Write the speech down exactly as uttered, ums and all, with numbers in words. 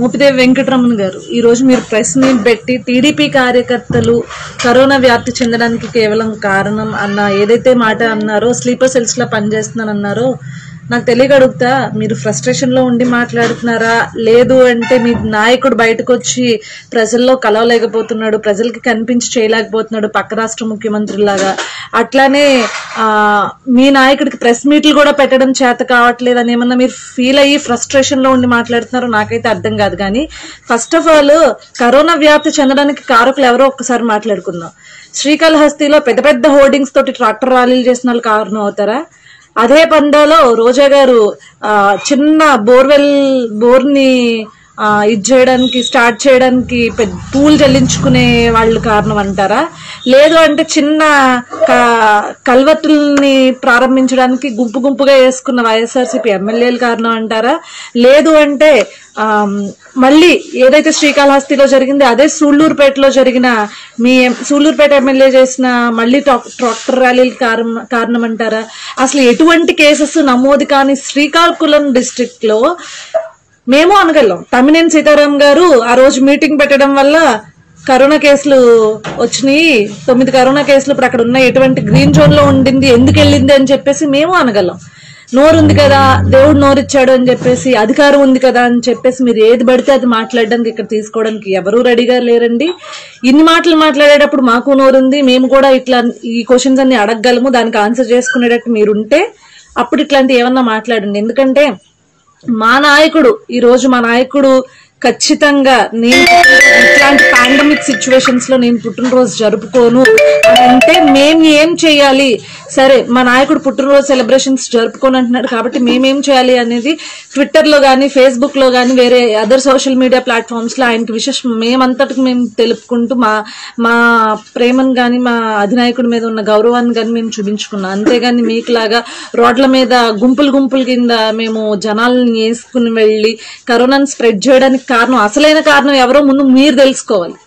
మోపిదేవి వెంకటరమణ గారు, ఈరోజు మీరు press meet పెట్టి టీడీపీ కార్యకర్తలు కరోనా వ్యాప్తి చెందడానికి కేవలం కారణం అన్న ఏదైతే మాట అన్నారో, స్లీపర్ సెల్స్లో పనిచేస్తున్నానన్నారో, నాకు తెలియక అడుగుతా, మీరు ఫ్రస్ట్రేషన్లో ఉండి మాట్లాడుతున్నారా, లేదు అంటే మీ నాయకుడు బయటకు వచ్చి ప్రజల్లో కలవలేకపోతున్నాడు, ప్రజలకి కనిపించి చేయలేకపోతున్నాడు పక్క రాష్ట్ర ముఖ్యమంత్రిలాగా, అట్లానే మీ నాయకుడికి ప్రెస్ మీట్లు కూడా పెట్టడం చేత కావట్లేదు అని ఏమన్నా మీరు ఫీల్ అయ్యి ఫ్రస్ట్రేషన్లో ఉండి మాట్లాడుతున్నారో నాకైతే అర్థం కాదు. కానీ ఫస్ట్ ఆఫ్ ఆల్ కరోనా వ్యాప్తి చెందడానికి కారకులు ఎవరో ఒక్కసారి మాట్లాడుకుందాం. శ్రీకాళహస్తిలో పెద్ద పెద్ద హోర్డింగ్స్ తోటి ట్రాక్టర్ ర్యాలీలు చేసిన వాళ్ళు కారణం అవుతారా? అదే పండాలో రోజా గారు ఆ చిన్న బోర్వెల్ బోర్ ని ఆ ఇది చేయడానికి స్టార్ట్ చేయడానికి పెద్ద పూలు చెల్లించుకునే వాళ్ళు కారణం అంటారా? లేదు అంటే చిన్న కల్వర్టుల్ని ప్రారంభించడానికి గుంపు గుంపుగా వేసుకున్న వైఎస్ఆర్సీపీ ఎమ్మెల్యేలు కారణం అంటారా? లేదు అంటే ఆ మళ్ళీ ఏదైతే శ్రీకాళహస్తిలో జరిగింది అదే సూళ్లూరుపేటలో జరిగిన మీ సూళ్లూరుపేట ఎమ్మెల్యే చేసిన మళ్ళీ ట్రాక్టర్ ర్యాలీలు కారణం అంటారా? అసలు ఎటువంటి కేసెస్ నమోదు కాని శ్రీకాకుళం డిస్ట్రిక్ట్ లో మేము అనగలం, తమ్మినేని సీతారాం గారు ఆ రోజు మీటింగ్ పెట్టడం వల్ల కరోనా కేసులు వచ్చినాయి, తొమ్మిది కరోనా కేసులు ఇప్పుడు అక్కడ ఉన్నాయి, ఎటువంటి గ్రీన్ జోన్ లో ఉండింది, ఎందుకు వెళ్ళింది అని చెప్పేసి మేము అనగలం. నోరు ఉంది కదా, దేవుడు నోరు ఇచ్చాడు అని చెప్పేసి, అధికారం ఉంది కదా అని చెప్పేసి మీరు ఏది పడితే అది మాట్లాడడానికి ఇక్కడ తీసుకోవడానికి ఎవరూ రెడీగా లేరండి. ఇన్ని మాటలు మాట్లాడేటప్పుడు మాకు నోరుంది, మేము కూడా ఇట్లా ఈ క్వశ్చన్స్ అన్ని అడగగలము, దానికి ఆన్సర్ చేసుకునేటట్టు మీరుంటే అప్పుడు ఇట్లాంటి ఏమన్నా మాట్లాడండి. ఎందుకంటే మా నాయకుడు ఈ రోజు మా నాయకుడు ఖచ్చితంగా నేను ఇట్లాంటి పాండమిక్ సిచ్యువేషన్స్ లో నేను పుట్టినరోజు జరుపుకోను అని అంటే మేము ఏం చేయాలి? సరే మా నాయకుడు పుట్టినరోజు సెలబ్రేషన్స్ జరుపుకోను అంటున్నాడు కాబట్టి మేమేం చేయాలి అనేది ట్విట్టర్ లో కానీ ఫేస్బుక్ లో కానీ వేరే అదర్ సోషల్ మీడియా ప్లాట్ఫామ్స్ లో ఆయనకి విశేషం మేమంతటికి మేము తెలుపుకుంటూ మా మా ప్రేమను కానీ మా అధినాయకుడి మీద ఉన్న గౌరవాన్ని కానీ మేము చూపించుకున్నాం. అంతేగాని మీకులాగా రోడ్ల మీద గుంపులు గుంపుల కింద మేము జనాలను వేసుకుని వెళ్ళి కరోనాను స్ప్రెడ్ చేయడానికి కారణం అసలైన కారణం ఎవరో ముందు మీరు తెలుసుకోవాలి.